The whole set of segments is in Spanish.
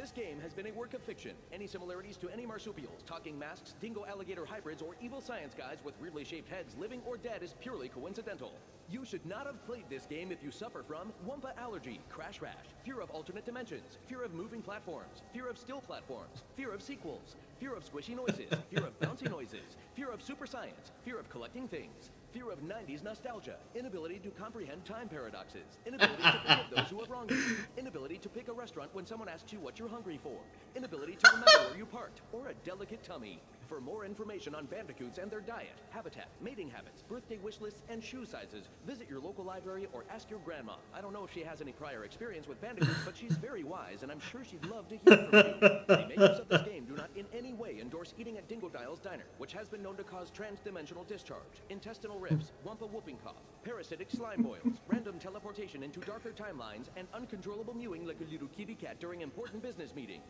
This game has been a work of fiction. Any similarities to any marsupials, talking masks, dingo-alligator hybrids, or evil science guys with weirdly shaped heads, living or dead, is purely coincidental. You should not have played this game if you suffer from Wumpa allergy, crash rash, fear of alternate dimensions, fear of moving platforms, fear of still platforms, fear of sequels, fear of squishy noises, fear of bouncy noises, fear of super science, fear of collecting things, fear of 90s nostalgia, inability to comprehend time paradoxes, inability to forgive those who have wronged you, inability to pick a restaurant when someone asks you what you're hungry for, inability to remember where you parked, or a delicate tummy. For more information on bandicoots and their diet, habitat, mating habits, birthday wish lists, and shoe sizes, visit your local library or ask your grandma. I don't know if she has any prior experience with bandicoots, but she's very wise, and I'm sure she'd love to hear from you. The makers of this game do not in any way endorse eating at Dingodile's Diner, which has been known to cause transdimensional discharge, intestinal rifts, Wumpa whooping cough, parasitic slime boils, random teleportation into darker timelines, and uncontrollable mewing like a little kitty cat during important business meetings.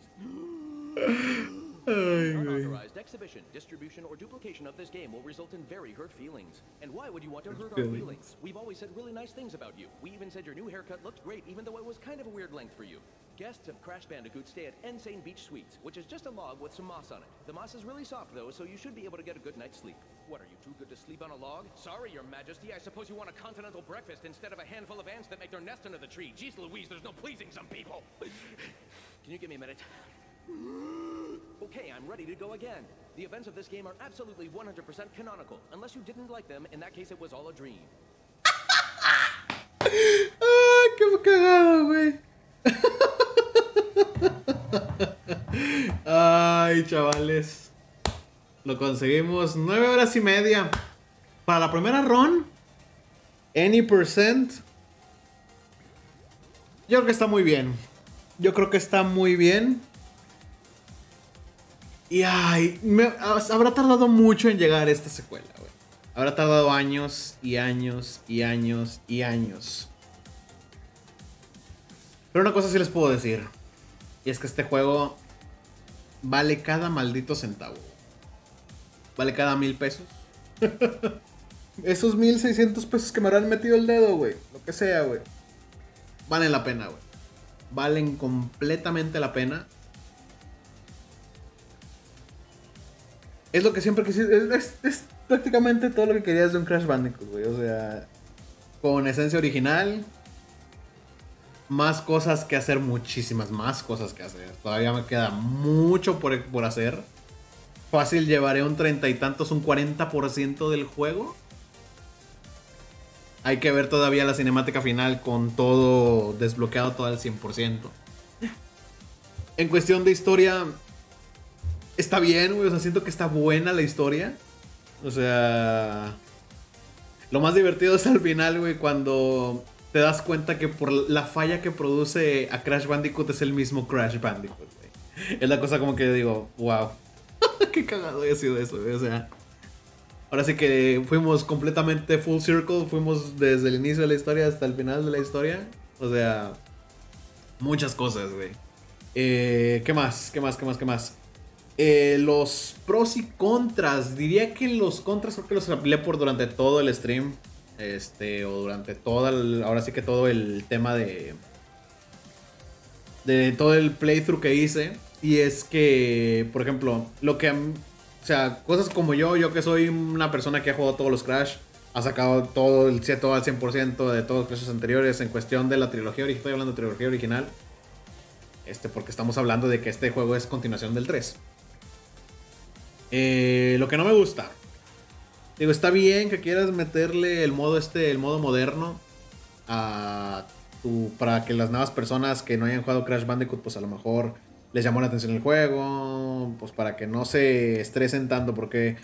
Unauthorized exhibition, distribution, or duplication of this game will result in very hurt feelings. And why would you want to hurt our feelings? We've always said really nice things about you. We even said your new haircut looked great, even though it was kind of a weird length for you. Guests of Crash Bandicoot stay at N-Sane Beach Suites, which is just a log with some moss on it. The moss is really soft, though, so you should be able to get a good night's sleep. What, are you too good to sleep on a log? Sorry, Your Majesty, I suppose you want a continental breakfast instead of a handful of ants that make their nest under the tree. Jeez Louise, there's no pleasing some people. Can you give me a minute? Okay, I'm ready to go again. The events of this game are absolutely 100% canonical, unless you didn't like them, in that case it was all a dream. Ah, qué cagado, güey. Ay, chavales. Lo conseguimos 9 horas y media. Para la primera run, any percent. Yo creo que está muy bien. Yo creo que está muy bien. Y ay, habrá tardado mucho en llegar a esta secuela, güey. Habrá tardado años y años y años y años. Pero una cosa sí les puedo decir. Y es que este juego vale cada maldito centavo. Vale cada $1000 pesos. Esos 1,600 pesos que me habrán metido el dedo, güey. Lo que sea, güey. Valen la pena, güey. Valen completamente la pena. Es lo que siempre quisiste, es prácticamente todo lo que querías de un Crash Bandicoot, güey. O sea, con esencia original, más cosas que hacer, muchísimas más cosas que hacer. Todavía me queda mucho por hacer. Fácil, llevaré un 30 y tantos, un 40% del juego. Hay que ver todavía la cinemática final con todo desbloqueado, todo al 100%. En cuestión de historia... Está bien, güey, o sea, siento que está buena la historia. O sea... Lo más divertido es al final, güey, cuando te das cuenta que por la falla que produce a Crash Bandicoot es el mismo Crash Bandicoot, güey. Es la cosa como que digo, wow. Qué cagado ha sido eso, güey, o sea... Ahora sí que fuimos completamente full circle, fuimos desde el inicio de la historia hasta el final de la historia. O sea... Muchas cosas, güey. ¿Qué más? ¿Qué más? ¿Qué más? ¿Qué más? Los pros y contras. Diría que los contras creo que los hablé por durante todo el stream. O durante toda ahora sí que todo el tema de todo el playthrough que hice. Y es que, por ejemplo, lo que... O sea, cosas como yo que soy una persona que ha jugado todos los Crash, ha sacado todo el set, todo al 100% de todos los Crashes anteriores en cuestión de la trilogía original. Estoy hablando de trilogía original, porque estamos hablando de que este juego es continuación del 3. Lo que no me gusta, digo, está bien que quieras meterle el modo el modo moderno a para que las nuevas personas que no hayan jugado Crash Bandicoot, pues a lo mejor les llamó la atención el juego, pues para que no se estresen tanto, porque...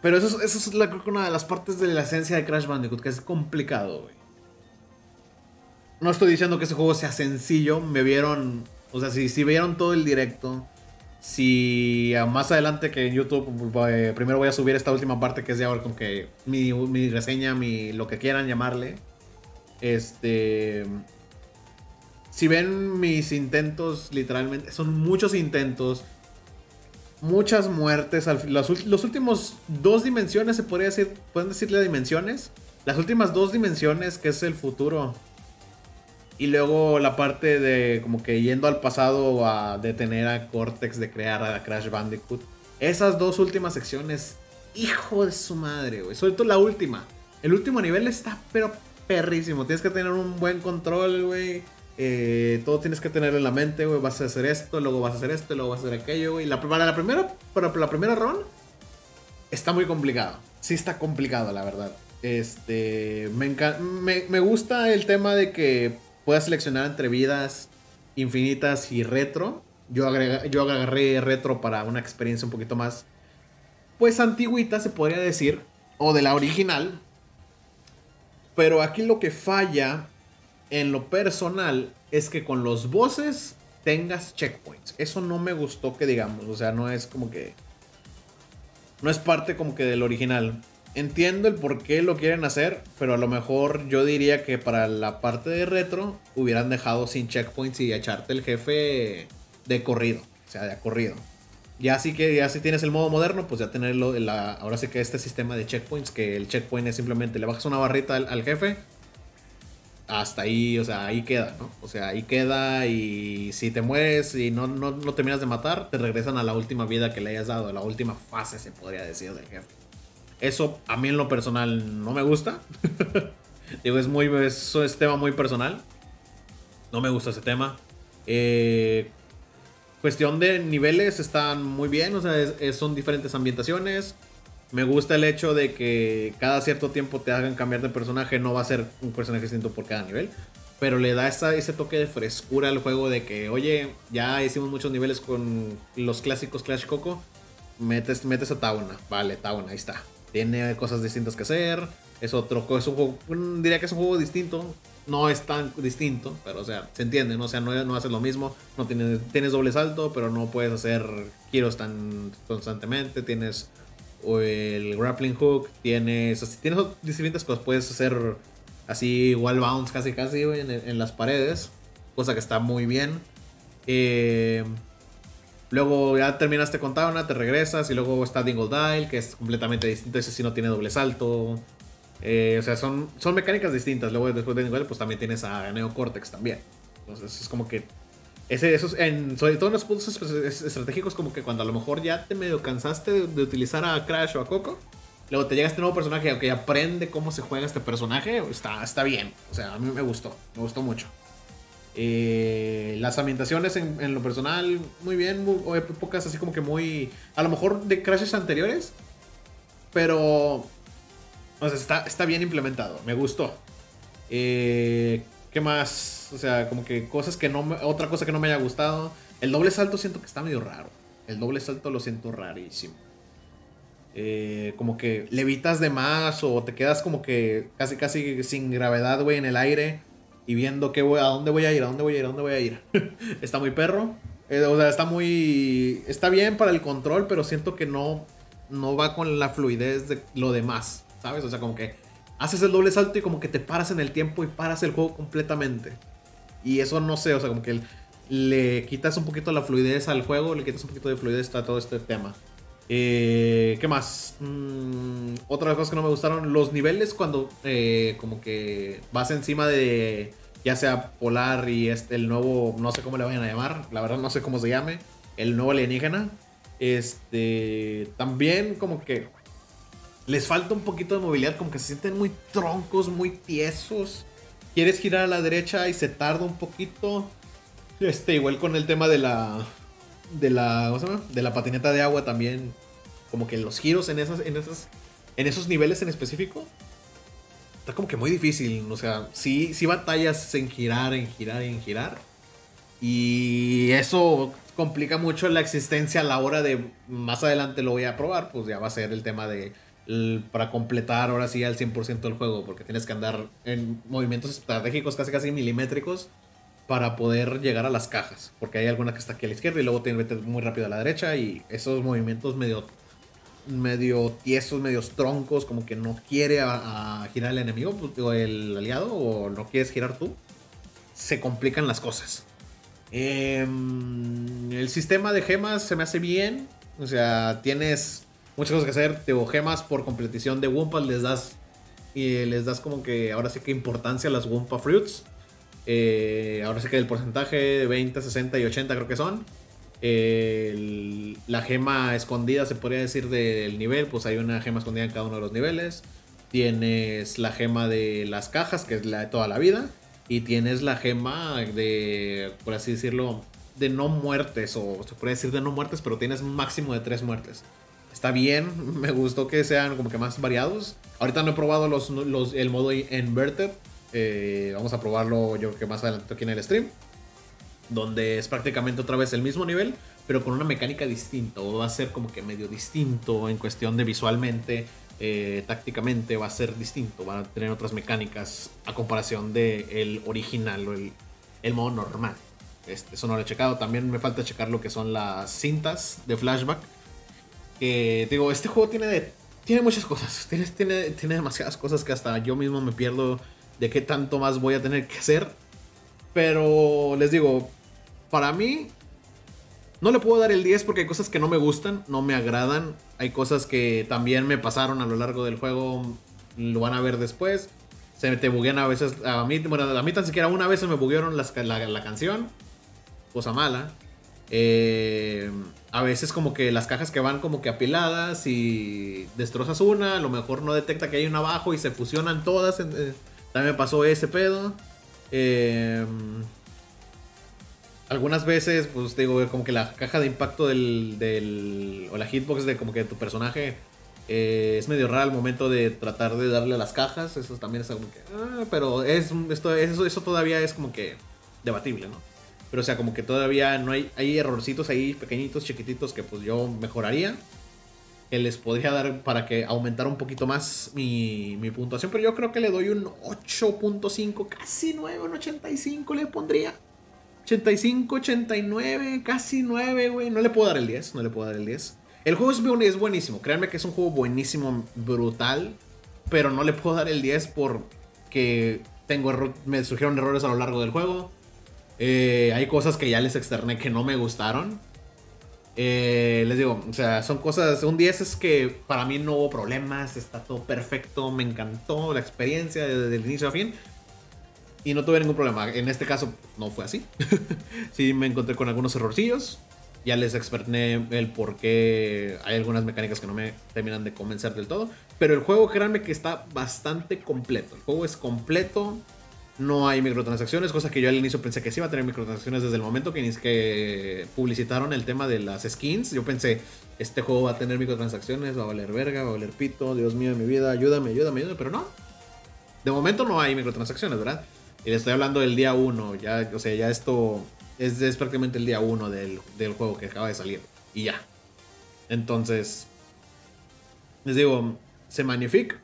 Pero eso es creo que una de las partes de la esencia de Crash Bandicoot, que es complicado, güey. No estoy diciendo que este juego sea sencillo, me vieron... O sea, si vieron todo el directo... Si más adelante que en YouTube, primero voy a subir esta última parte que es de ahora con que mi reseña, lo que quieran llamarle. Si ven mis intentos, literalmente, son muchos intentos, muchas muertes. Los últimos 2 dimensiones, se podría decir, pueden decirle dimensiones. Las últimas 2 dimensiones, que es el futuro Y luego la parte de como que yendo al pasado a detener a Cortex de crear a Crash Bandicoot. Esas dos últimas secciones, hijo de su madre, güey. Sobre todo la última. El último nivel está pero perrísimo. Tienes que tener un buen control, güey. Todo tienes que tener en la mente, güey. Vas a hacer esto, luego vas a hacer esto, luego vas a hacer aquello, güey. Para la primera run está muy complicado. Sí está complicado, la verdad. Me gusta el tema de que puedas seleccionar entre vidas infinitas y retro. Yo agarré retro para una experiencia un poquito más, pues antigüita se podría decir, o de la original. Pero aquí lo que falla en lo personal es que con los bosses tengas checkpoints. Eso no me gustó que digamos, o sea, no es como que... no es parte como que del original. Entiendo el por qué lo quieren hacer, pero a lo mejor yo diría que para la parte de retro hubieran dejado sin checkpoints y echarte el jefe de corrido. O sea, de a corrido. Ya si tienes el modo moderno, pues ya tenerlo. Ahora sí que este sistema de checkpoints, que el checkpoint es simplemente le bajas una barrita al jefe. Hasta ahí, o sea, ahí queda, ¿no? O sea, ahí queda, y si te mueres y no terminas de matar, te regresan a la última vida que le hayas dado, a la última fase, se podría decir, del jefe. Eso a mí en lo personal no me gusta. Digo, es tema muy personal. No me gusta ese tema. Cuestión de niveles, están muy bien, o sea, son diferentes ambientaciones. Me gusta el hecho de que cada cierto tiempo te hagan cambiar de personaje. No va a ser un personaje distinto por cada nivel. Pero le da ese toque de frescura al juego de que, oye, ya hicimos muchos niveles con los clásicos Clash Coco. Metes a Tawna. Vale, Tawna, ahí está. Tiene cosas distintas que hacer. Es un juego, diría que es un juego distinto. No es tan distinto, pero o sea, se entiende, ¿no? O sea, no haces lo mismo. No tienes doble salto, pero no puedes hacer giros tan constantemente. Tienes... o el grappling hook, tienes distintas cosas, puedes hacer así wall bounce casi güey, en las paredes, cosa que está muy bien. Luego ya terminaste con Tawna, te regresas y luego está Dingodile, que es completamente distinto, ese sí no tiene doble salto. O sea, son mecánicas distintas. Luego después de Dingodile pues también tienes a Neo Cortex también, entonces es como que sobre todo en los puntos estratégicos, como que cuando a lo mejor ya te medio cansaste de utilizar a Crash o a Coco, luego te llega este nuevo personaje que aprende cómo se juega este personaje, está bien. O sea, a mí me gustó mucho. Las ambientaciones en lo personal, muy bien, o épocas así como que muy... a lo mejor de Crashes anteriores, pero... o sea, está bien implementado, me gustó. ¿Qué más? O sea, como que cosas que no... otra cosa que no me haya gustado. El doble salto siento que está medio raro. El doble salto lo siento rarísimo. Como que levitas de más o te quedas como que casi sin gravedad, güey, en el aire. Y viendo a dónde voy a ir, Está muy perro. O sea, está muy... está bien para el control, pero siento que no va con la fluidez de lo demás, ¿sabes? O sea, como que... haces el doble salto y como que te paras en el tiempo y paras el juego completamente. Y eso no sé, o sea, como que le quitas un poquito la fluidez al juego, le quitas un poquito de fluidez a todo este tema. ¿Qué más? Otra cosa que no me gustaron, los niveles cuando como que vas encima de ya sea Polar y el nuevo, no sé cómo le vayan a llamar, la verdad no sé cómo se llame, el nuevo alienígena. También como que... les falta un poquito de movilidad, como que se sienten muy troncos, muy tiesos. Quieres girar a la derecha y se tarda un poquito. Igual con el tema de ¿cómo se llama? De la patineta de agua también. Como que los giros en esos niveles en específico está como que muy difícil. O sea, sí batallas en girar. Y eso complica mucho la existencia a la hora de... más adelante lo voy a probar, pues ya va a ser el tema de... para completar ahora sí al 100% el juego, porque tienes que andar en movimientos estratégicos casi milimétricos para poder llegar a las cajas, porque hay alguna que está aquí a la izquierda y luego tiene que meter muy rápido a la derecha, y esos movimientos medio tiesos, medio troncos, como que no quiere a girar el enemigo o el aliado, o no quieres girar tú, se complican las cosas. El sistema de gemas se me hace bien, o sea, tienes muchas cosas que hacer. Te gemas por competición de Wumpa, les das como que ahora sí que importancia a las Wumpa Fruits. Ahora sí que el porcentaje de 20, 60 y 80 creo que son. La gema escondida, se podría decir, del nivel, pues hay una gema escondida en cada uno de los niveles. Tienes la gema de las cajas, que es la de toda la vida. Y tienes la gema de, por así decirlo, de no muertes, o se puede decir de no muertes, pero tienes un máximo de 3 muertes. Está bien, me gustó que sean como que más variados. Ahorita no he probado el modo Inverted. Vamos a probarlo, yo creo que más adelante aquí en el stream, donde es prácticamente otra vez el mismo nivel, pero con una mecánica distinta, o va a ser como que medio distinto en cuestión de visualmente, tácticamente va a ser distinto, van a tener otras mecánicas a comparación del original o el modo normal. Eso no lo he checado, también me falta checar lo que son las cintas de flashback, que digo, este juego tiene muchas cosas, tiene demasiadas cosas que hasta yo mismo me pierdo de qué tanto más voy a tener que hacer. Pero les digo, para mí no le puedo dar el 10 porque hay cosas que no me gustan, no me agradan. Hay cosas que también me pasaron a lo largo del juego, lo van a ver después. Se te buguean a veces, a mí tan siquiera una vez se me buguearon la canción. Cosa mala. A veces como que las cajas que van como que apiladas y destrozas una, a lo mejor no detecta que hay una abajo y se fusionan todas. También me pasó ese pedo. Algunas veces, pues digo, como que la caja de impacto o la hitbox de como que tu personaje es medio raro al momento de tratar de darle a las cajas. Eso también es como que... pero eso todavía es como que debatible, ¿no? Pero o sea, como que todavía no hay errorcitos ahí pequeñitos, chiquititos, que pues yo mejoraría, que les podría dar para que aumentara un poquito más mi puntuación. Pero yo creo que le doy un 8.5, casi 9, un 85 le pondría. 85, 89, casi 9, güey. No le puedo dar el 10, no le puedo dar el 10. El juego es buenísimo, créanme que es un juego buenísimo, brutal. Pero no le puedo dar el 10 porque me surgieron errores a lo largo del juego. Hay cosas que ya les externé que no me gustaron. Les digo, o sea, son cosas. Un 10 es que para mí no hubo problemas, está todo perfecto, me encantó la experiencia desde el inicio a fin y no tuve ningún problema. En este caso no fue así. Sí me encontré con algunos errorcillos, ya les expliqué el por qué hay algunas mecánicas que no me terminan de convencer del todo, pero el juego, créanme que está bastante completo. El juego es completo, no hay microtransacciones, cosa que yo al inicio pensé que sí iba a tener microtransacciones desde el momento que publicitaron el tema de las skins. Yo pensé, este juego va a tener microtransacciones, va a valer verga, va a valer pito, Dios mío de mi vida, ayúdame, ayúdame, ayúdame, pero no. De momento no hay microtransacciones, ¿verdad? Y le estoy hablando del día 1, ya, o sea, ya esto es prácticamente el día 1 del juego que acaba de salir, y ya. Entonces, les digo, se magnifica.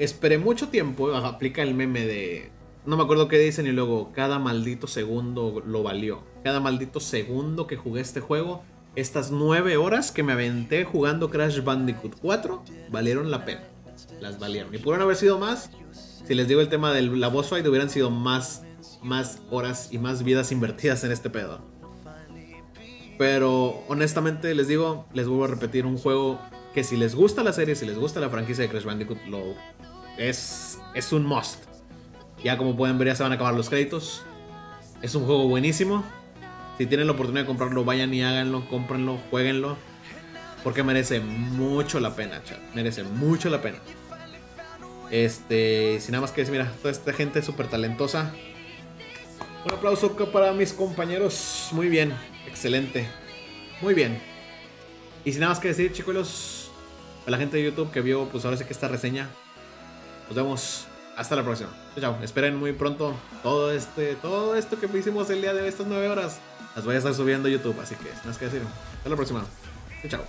Esperé mucho tiempo, aplica el meme de... No me acuerdo qué dicen y luego, cada maldito segundo lo valió. Cada maldito segundo que jugué este juego, estas 9 horas que me aventé jugando Crash Bandicoot 4, valieron la pena. Las valieron. Y pudieron haber sido más, si les digo el tema de la boss fight, hubieran sido más horas y más vidas invertidas en este pedo. Pero honestamente les digo, les vuelvo a repetir, un juego que si les gusta la serie, si les gusta la franquicia de Crash Bandicoot, es un must. Ya como pueden ver, ya se van a acabar los créditos. Es un juego buenísimo. Si tienen la oportunidad de comprarlo, vayan y háganlo, cómprenlo, jueguenlo, porque merece mucho la pena, chat. Merece mucho la pena. Sin nada más que decir, mira, toda esta gente súper talentosa. Un aplauso para mis compañeros. Muy bien, excelente. Muy bien. Y sin nada más que decir, chicos, a la gente de YouTube que vio, pues ahora sí que esta reseña. Nos vemos hasta la próxima. Chao, chao. Esperen muy pronto todo esto que hicimos el día de estas 9 horas. Las voy a estar subiendo a YouTube, así que, nada más que decir. Hasta la próxima. Chao.